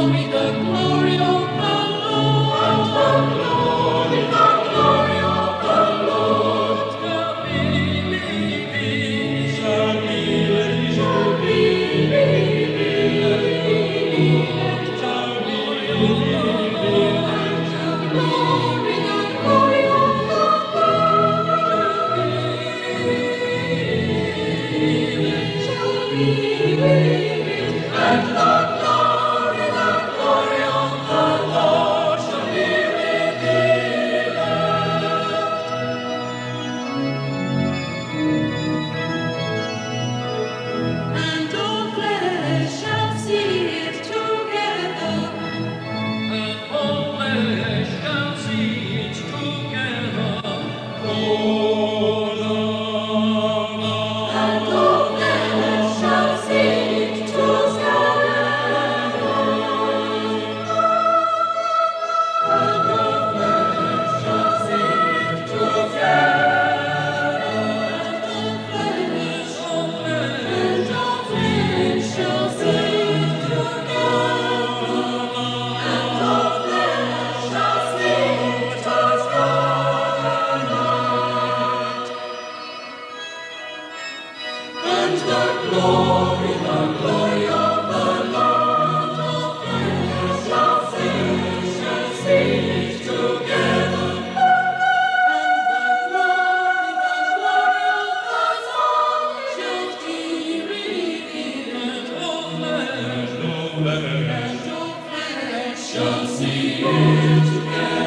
And all flesh shall see it together.